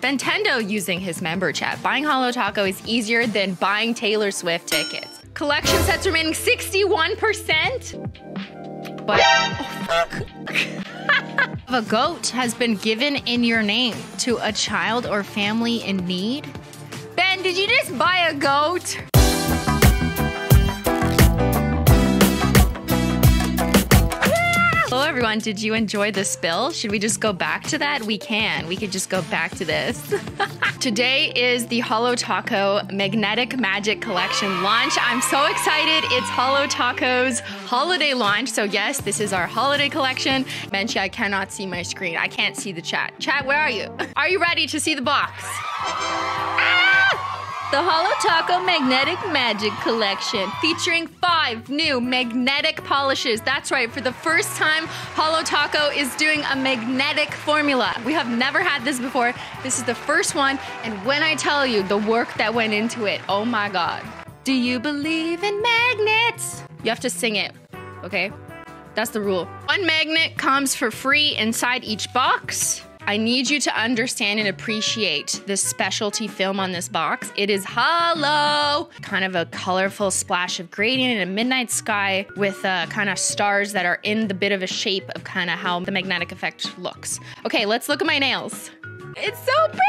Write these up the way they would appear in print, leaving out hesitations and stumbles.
Nintendo using his member chat. Buying Holo Taco is easier than buying Taylor Swift tickets. Collection sets remaining 61%. But, oh fuck. A goat has been given in your name to a child or family in need. Ben, did you just buy a goat? Hello everyone, did you enjoy the spill? Should we just go back to that? We can. We could just go back to this. Today is the Holo Taco Magnetic Magic Collection launch. I'm so excited. It's Holo Taco's holiday launch. So yes, this is our holiday collection. Menchie, I cannot see my screen. I can't see the chat. Chat, where are you? Are you ready to see the box? The Holo Taco Magnetic Magic Collection, featuring 5 new magnetic polishes. That's right, for the first time, Holo Taco is doing a magnetic formula. We have never had this before. This is the first one, and when I tell you the work that went into it, oh my God. Do you believe in magnets? You have to sing it, okay? That's the rule. One magnet comes for free inside each box. I need you to understand and appreciate this specialty film on this box. It is hollow, kind of a colorful splash of gradient in a midnight sky with kind of stars that are in the bit of a shape of kind of how the magnetic effect looks. Okay, let's look at my nails. It's so pretty!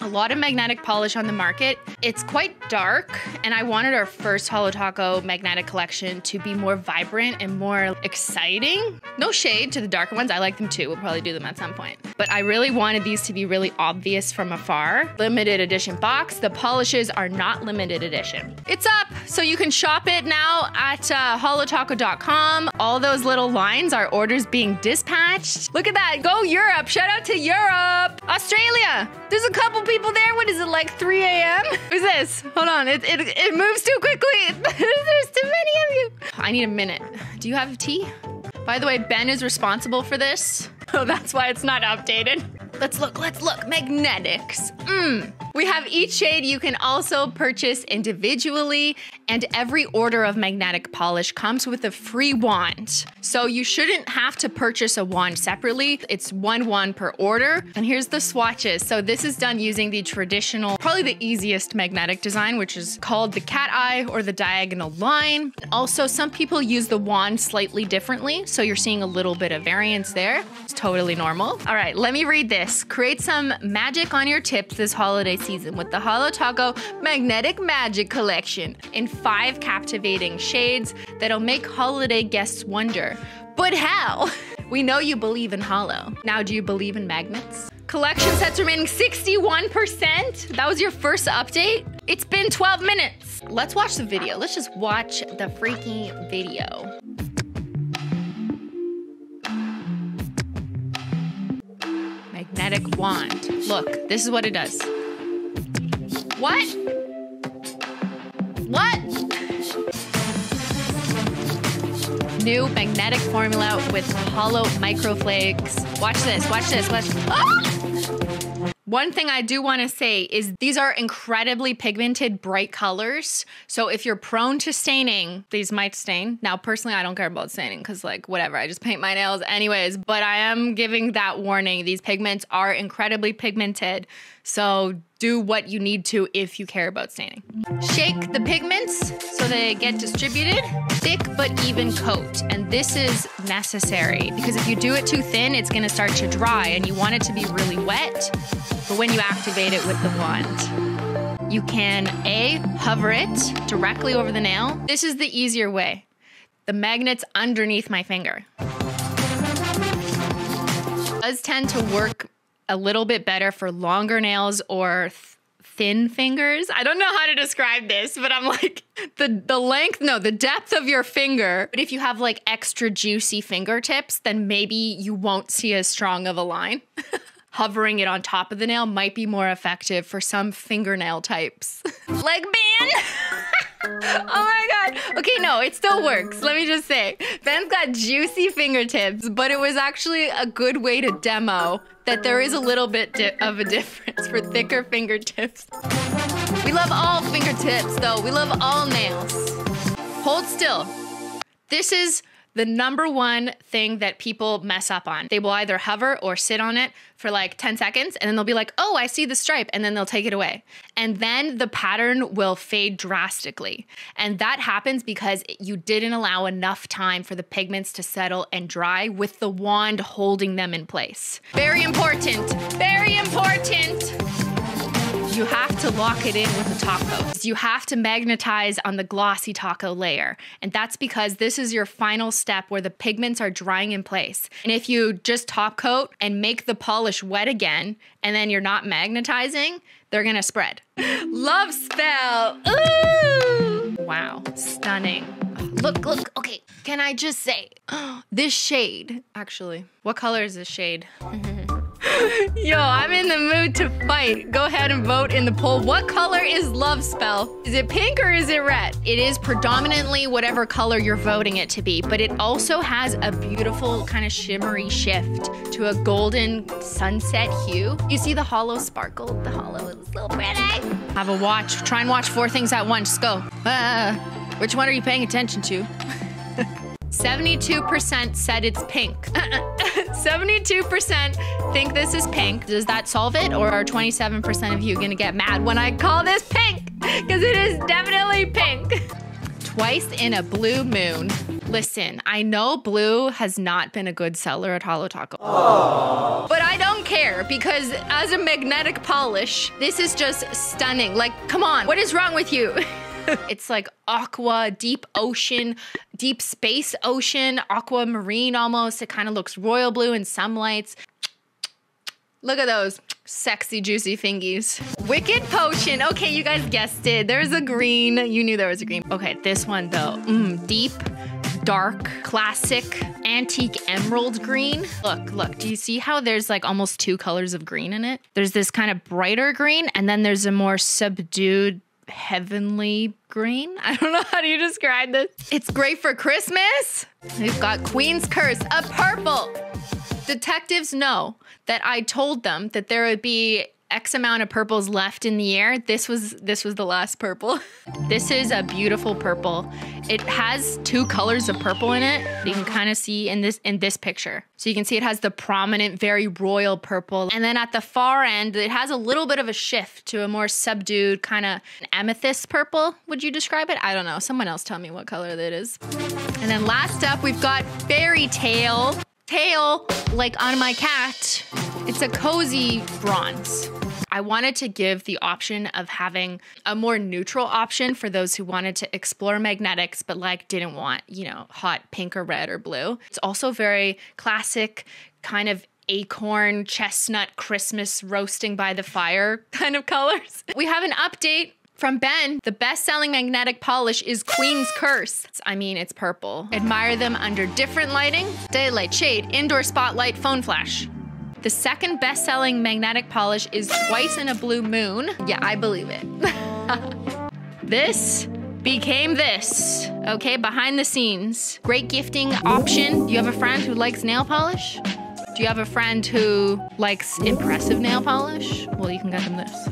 A lot of magnetic polish on the market. It's quite dark, and I wanted our first Holo Taco magnetic collection to be more vibrant and more exciting. No shade to the darker ones, I like them too. We'll probably do them at some point. But I really wanted these to be really obvious from afar. Limited edition box. The polishes are not limited edition. It's up, so you can shop it now at holotaco.com. All those little lines are orders being dispatched. Look at that, go Europe, shout out to Europe. Australia, there's a couple people there. What is it, like 3 a.m.? Who's this? Hold on, it moves too quickly. There's too many of you. I need a minute. Do you have tea? By the way, Ben is responsible for this. Oh, that's why it's not updated. Let's look, magnetics. We have each shade you can also purchase individually, and every order of magnetic polish comes with a free wand. So you shouldn't have to purchase a wand separately. It's one wand per order. And here's the swatches. So this is done using the traditional, probably the easiest magnetic design, which is called the cat eye or the diagonal line. Also, some people use the wand slightly differently. So you're seeing a little bit of variance there. It's totally normal. All right, let me read this. Create some magic on your tips this holiday season with the Holo Taco Magnetic Magic Collection in 5 captivating shades that'll make holiday guests wonder, but how? We know you believe in holo. Now, do you believe in magnets? Collection sets remaining 61%. That was your first update. It's been 12 minutes. Let's watch the video. Let's just watch the freaking video. Magnetic wand. Look, this is what it does. What? What? New magnetic formula with hollow microflakes. Watch this, watch this, watch this. Ah! One thing I do want to say is these are incredibly pigmented, bright colors. So if you're prone to staining, these might stain. Now, personally, I don't care about staining because, like, whatever, I just paint my nails anyways. But I am giving that warning. These pigments are incredibly pigmented. So do what you need to if you care about staining. Shake the pigments so they get distributed. Thick but even coat. And this is necessary because if you do it too thin, it's gonna start to dry and you want it to be really wet. But when you activate it with the wand, you can A, hover it directly over the nail. This is the easier way. The magnet's underneath my finger. It does tend to work a little bit better for longer nails or thin fingers. I don't know how to describe this, but I'm like the length, no, the depth of your finger. But if you have like extra juicy fingertips, then maybe you won't see as strong of a line. Hovering it on top of the nail might be more effective for some fingernail types. Like Ben. Oh my God. Okay, no, it still works. Let me just say, Ben's got juicy fingertips, but it was actually a good way to demo that there is a little bit of a difference for thicker fingertips. We love all fingertips though. We love all nails. Hold still. This is the number one thing that people mess up on. They will either hover or sit on it for like 10 seconds and then they'll be like, oh, I see the stripe, and then they'll take it away. And then the pattern will fade drastically. And that happens because you didn't allow enough time for the pigments to settle and dry with the wand holding them in place. Very important, very important. You have to lock it in with the taco. You have to magnetize on the glossy taco layer. And that's because this is your final step where the pigments are drying in place. And if you just top coat and make the polish wet again, and then you're not magnetizing, they're gonna spread. Love spell, ooh! Wow, stunning. Look, look, okay, can I just say, this shade, actually, what color is this shade? Yo, I'm in the mood to fight. Go ahead and vote in the poll. What color is Love Spell? Is it pink or is it red? It is predominantly whatever color you're voting it to be, but it also has a beautiful kind of shimmery shift to a golden sunset hue. You see the hollow sparkle? The hollow is so pretty. Have a watch. Try and watch 4 things at once. Go. Which one are you paying attention to? 72% said it's pink. 72% think this is pink. Does that solve it, or are 27% of you gonna get mad when I call this pink? Because it is definitely pink. Twice in a blue moon. Listen, I know blue has not been a good seller at Holo Taco. Aww. But I don't care, because as a magnetic polish, this is just stunning. Like, come on, what is wrong with you? It's like aqua, deep ocean, deep space ocean, aquamarine almost. It kind of looks royal blue in some lights. Look at those sexy, juicy fingies. Wicked Potion. Okay, you guys guessed it. There's a green. You knew there was a green. Okay, this one though. Deep, dark, classic, antique emerald green. Look, look, do you see how there's like almost 2 colors of green in it? There's this kind of brighter green, and then there's a more subdued, heavenly green. I don't know how do you describe this. It's great for Christmas. We've got Queen's Curse, a purple. Detectives know that I told them that there would be X amount of purples left in the air. This was the last purple. This is a beautiful purple. It has 2 colors of purple in it. You can kind of see in this picture. So you can see it has the prominent, very royal purple. And then at the far end, it has a little bit of a shift to a more subdued kind of amethyst purple. Would you describe it? I don't know. Someone else tell me what color that is. And then last up, we've got Fairy Tale. Tail, like on my cat. It's a cozy bronze. I wanted to give the option of having a more neutral option for those who wanted to explore magnetics, but like didn't want, you know, hot pink or red or blue. It's also very classic, kind of acorn, chestnut, Christmas roasting by the fire kind of colors. We have an update from Ben. The best-selling magnetic polish is Queen's Curse. I mean, it's purple. Admire them under different lighting, daylight shade, indoor spotlight, phone flash. The second best-selling magnetic polish is Twice in a Blue Moon. Yeah, I believe it. This became this, okay, behind the scenes. Great gifting option. Do you have a friend who likes nail polish? Do you have a friend who likes impressive nail polish? Well, you can get them this.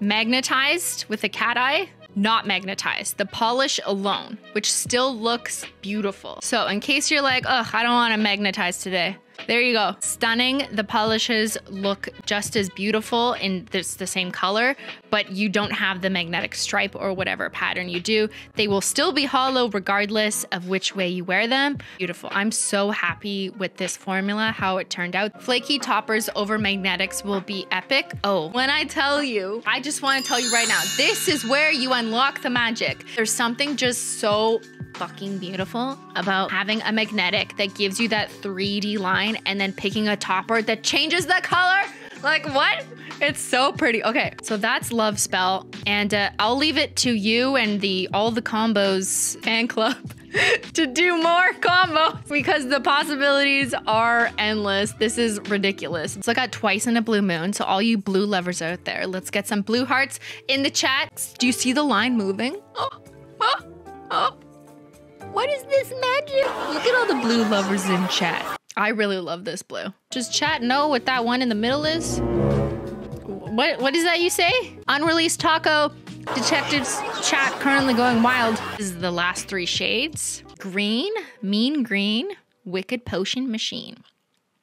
Magnetized with a cat eye, not magnetized, the polish alone, which still looks beautiful. So in case you're like, ugh, I don't want to magnetize today. There you go. Stunning. The polishes look just as beautiful, and it's the same color, but you don't have the magnetic stripe or whatever pattern you do. They will still be hollow regardless of which way you wear them. Beautiful. I'm so happy with this formula, how it turned out. Flaky toppers over magnetics will be epic. Oh, when I tell you, I just want to tell you right now, this is where you unlock the magic. There's something just so fucking beautiful about having a magnetic that gives you that 3D line and then picking a topper that changes the color. Like, what? It's so pretty. Okay, so that's Love Spell, and I'll leave it to you and the All the Combos fan club to do more combos, because the possibilities are endless. This is ridiculous. So I got Twice in a Blue Moon. So all you blue lovers out there, let's get some blue hearts in the chat. Do you see the line moving? Oh, oh, oh. What is this magic? Look at all the blue lovers in chat. I really love this blue. Does chat know what that one in the middle is? What is that you say? Unreleased taco. Detectives chat currently going wild. This is the last 3 shades. Green, Mean Green, Wicked Potion Machine.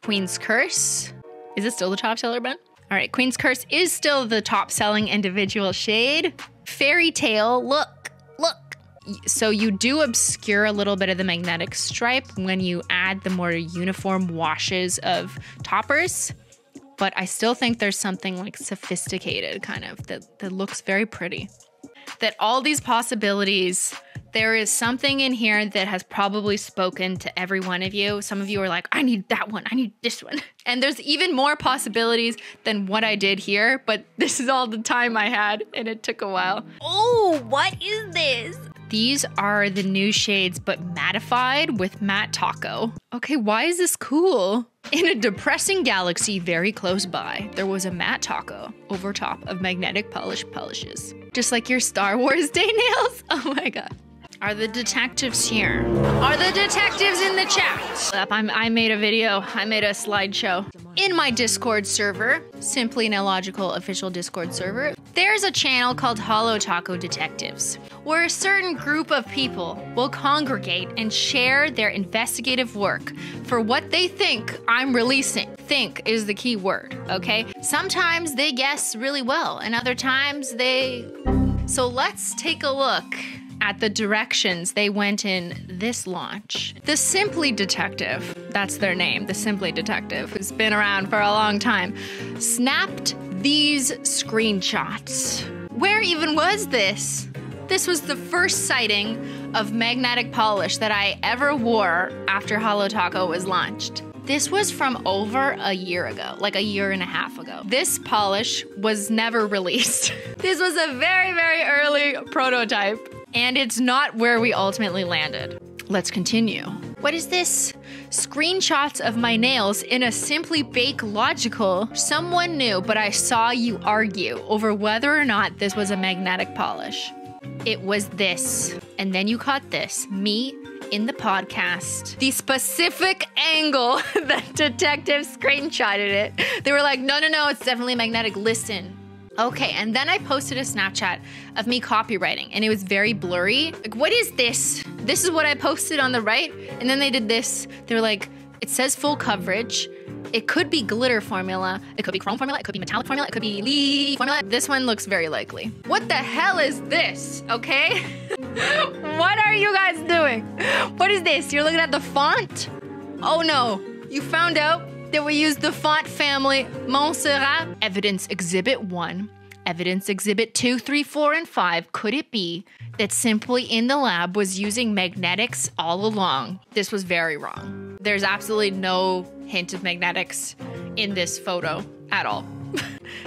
Queen's Curse, Is this still the top seller, Ben? All right, Queen's Curse is still the top selling individual shade. Fairy Tale, look. So you do obscure a little bit of the magnetic stripe when you add the more uniform washes of toppers, but I still think there's something like sophisticated kind of that looks very pretty. That all these possibilities, there is something in here that has probably spoken to every one of you. Some of you are like, I need that one, I need this one. And there's even more possibilities than what I did here, but this is all the time I had and it took a while. Oh, what is this? These are the new shades, but mattified with matte taco. Okay, why is this cool? In a depressing galaxy very close by, there was a matte taco over top of magnetic polishes. Just like your Star Wars Day nails. Oh my God. Are the detectives here? Are the detectives in the chat? I made a video, I made a slideshow. In my Discord server, Simply Logical official Discord server, there's a channel called Holo Taco Detectives, where a certain group of people will congregate and share their investigative work for what they think I'm releasing. Think is the key word, okay? Sometimes they guess really well, and other times they... So let's take a look at the directions they went in this launch. The Simply Detective, that's their name, the Simply Detective, who's been around for a long time, snapped these screenshots. Where even was this? This was the first sighting of magnetic polish that I ever wore after Holo Taco was launched. This was from over a year ago, like a year and a half ago. This polish was never released. This was a very, very early prototype. And it's not where we ultimately landed. Let's continue. What is this? Screenshots of my nails in a Simply Bake Logical. Someone knew, but I saw you argue over whether or not this was a magnetic polish. It was this. And then you caught this. Me in the podcast. The specific angle that detective screenshotted it. They were like, no, no, no, it's definitely magnetic. Listen. Okay, and then I posted a Snapchat of me copywriting, and it was very blurry. Like, what is this? This is what I posted on the right, and then they did this. They were like, it says full coverage. It could be glitter formula. It could be chrome formula. It could be metallic formula. It could be leaf formula. This one looks very likely. What the hell is this, okay? What are you guys doing? What is this? You're looking at the font? Oh no, you found out that we used the font family Montserrat. Evidence Exhibit 1, Evidence Exhibit 2, 3, 4, and 5. Could it be that Simply in the Lab was using magnetics all along? This was very wrong. There's absolutely no hint of magnetics in this photo at all.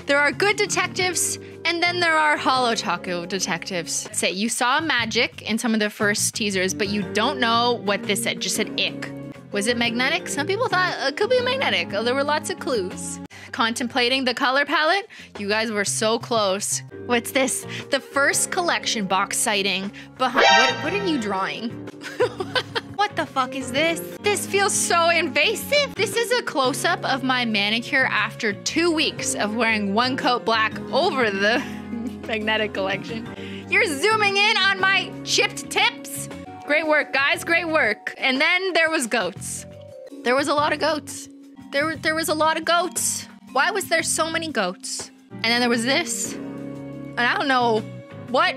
There are good detectives, and then there are Holo Taco detectives. Say you saw magic in some of the first teasers, but you don't know what this said. Just said ick. Was it magnetic? Some people thought it could be magnetic. There were lots of clues. Contemplating the color palette? You guys were so close. What's this? The first collection box sighting behind... What are you drawing? What the fuck is this? This feels so invasive. This is a close-up of my manicure after 2 weeks of wearing one coat black over the magnetic collection. You're zooming in on my chipped tips? Great work, guys, great work. And then there was goats. There was a lot of goats. There was a lot of goats. Why was there so many goats? And then there was this. And I don't know what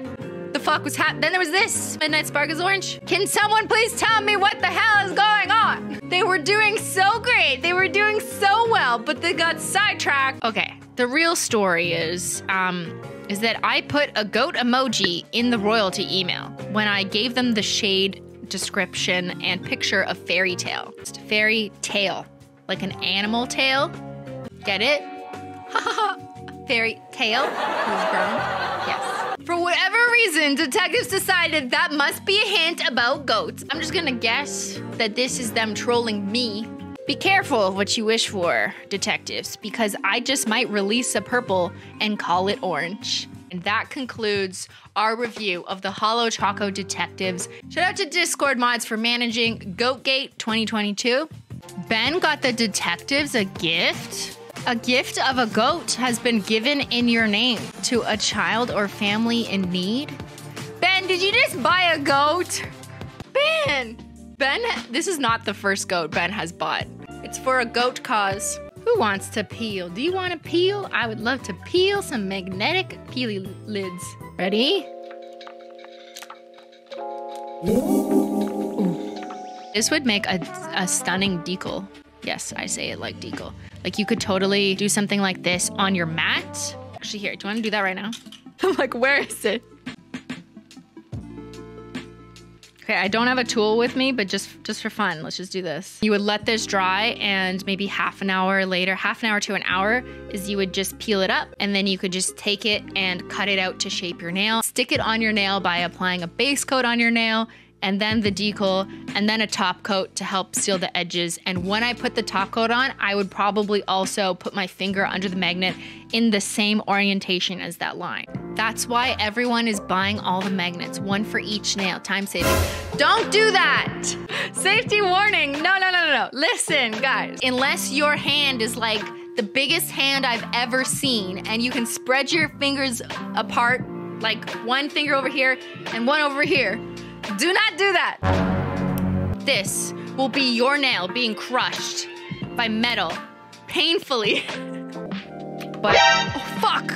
the fuck was happening. Then there was this. Midnight Spark is orange. Can someone please tell me what the hell is going on? They were doing so great. They were doing so well, but they got sidetracked. Okay, the real story is that I put a goat emoji in the royalty email when I gave them the shade description and picture of fairy tale. It's fairy tale, like an animal tail. Get it? Fairy tale. Who's grown? Yes. For whatever reason, detectives decided that must be a hint about goats. I'm just gonna guess that this is them trolling me. Be careful of what you wish for, detectives, because I just might release a purple and call it orange. And that concludes our review of the Holo Taco Detectives. Shout out to Discord mods for managing Goatgate 2022. Ben got the detectives a gift. A gift of a goat has been given in your name to a child or family in need. Ben, did you just buy a goat? Ben! Ben, this is not the first goat Ben has bought. It's for a goat cause. Who Who wants to peel? Do you want to peel? I would love to peel some magnetic peely lids. Ready? Ooh. This would make a stunning decal. Yes, I say it like decal. Like you could totally do something like this on your mat. Actually, here, do you want to do that right now? I'm like, where is it? Okay, I don't have a tool with me, but just for fun, let's just do this. You would let this dry, and maybe half an hour later, half an hour to an hour, is you would just peel it up, and then you could just take it and cut it out to shape your nail. Stick it on your nail by applying a base coat on your nail, and then the decal, and then a top coat to help seal the edges. And when I put the top coat on, I would probably also put my finger under the magnet in the same orientation as that line. That's why everyone is buying all the magnets, one for each nail, time saving. Don't do that! Safety warning, no. Listen, guys, unless your hand is like the biggest hand I've ever seen and you can spread your fingers apart, like one finger over here and one over here, do not do that. This will be your nail being crushed by metal, painfully. But, oh, fuck!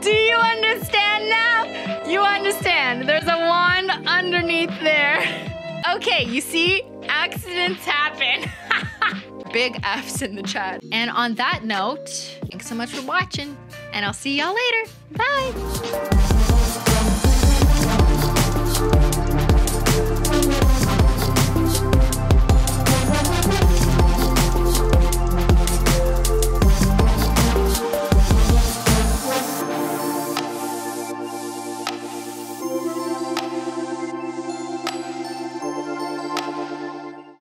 Do you understand now? You understand, there's a wand underneath there. Okay, you see, accidents happen. Big F's in the chat. And on that note, thanks so much for watching. And I'll see y'all later. Bye.